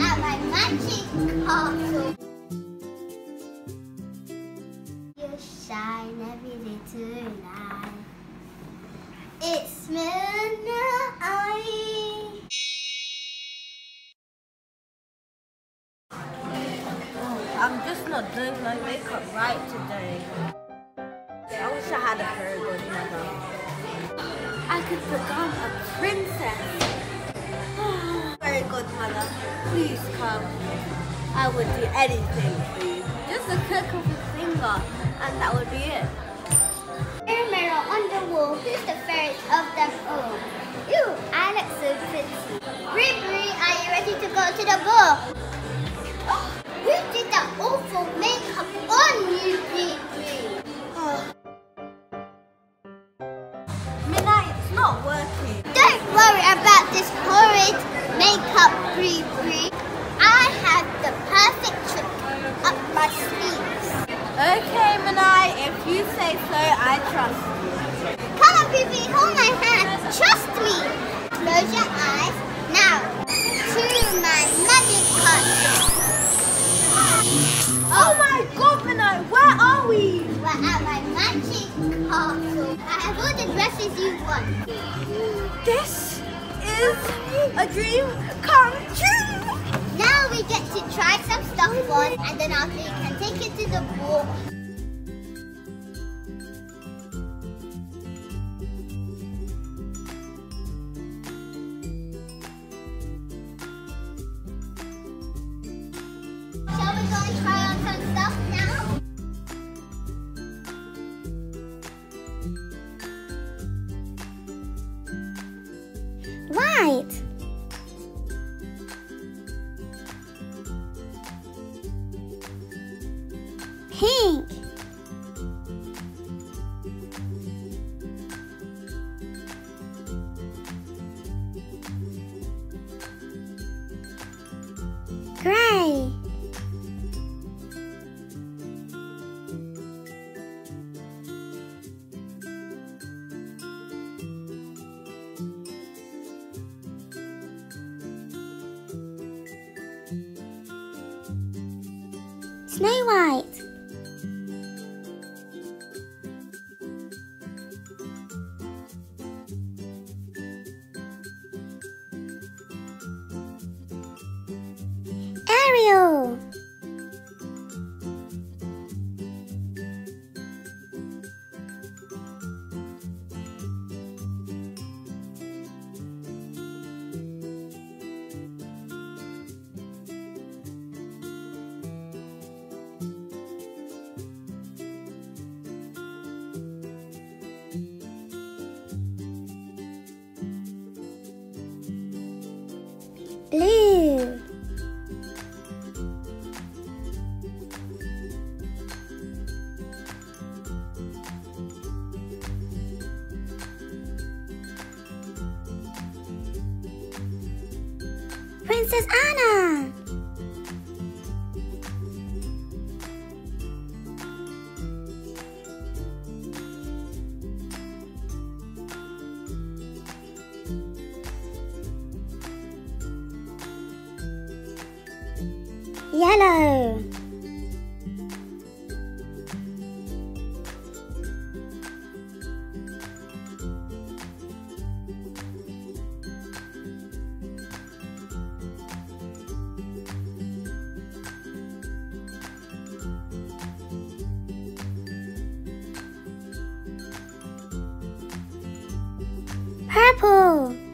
at my magic castle. You shine every day tonight. It's midnight. Oh, I'm just not doing my makeup right today. I wish I had a very good mother. I could become a princess. Very good mother, please come. I would do anything for you. Just a click of a finger and that would be it. Dear Meryl on the wall, who's the fairest of them all? You, Alex and Fitzie. Ribri, are you ready to go to the ball? Oh, who did that awful makeup on you, Ribri? Oh. Minai, it's not working. Don't worry about this horrid makeup, Ribri. I have the perfect trick up my sleeves. Okay, Minai, if you say so, I trust you. Come on, Pippi, hold my hand. Trust me. Close your eyes. Now, to my magic castle. Oh my God, Minai, where are we? We're at my magic castle. I have all the dresses you want. This is a dream come true! Now we get to try some stuff on, and then after you can take it to the ball. Shall we go and try on some stuff now? Right. Pink. Gray. Snow White. Ariel. Blue. Princess Anna. Yellow. Purple.